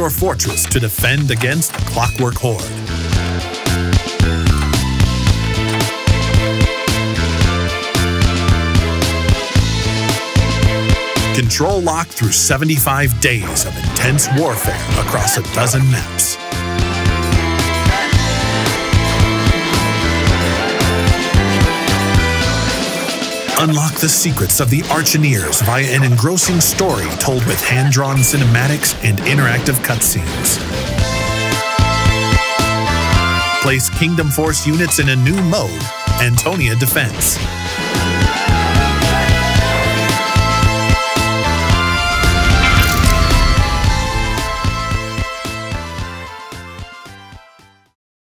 your fortress to defend against the Clockwork Horde. Control lock through 75 days of intense warfare across a dozen maps. Unlock the secrets of the Archineers via an engrossing story told with hand-drawn cinematics and interactive cutscenes. Place Kingdom Force units in a new mode, Antonia Defense.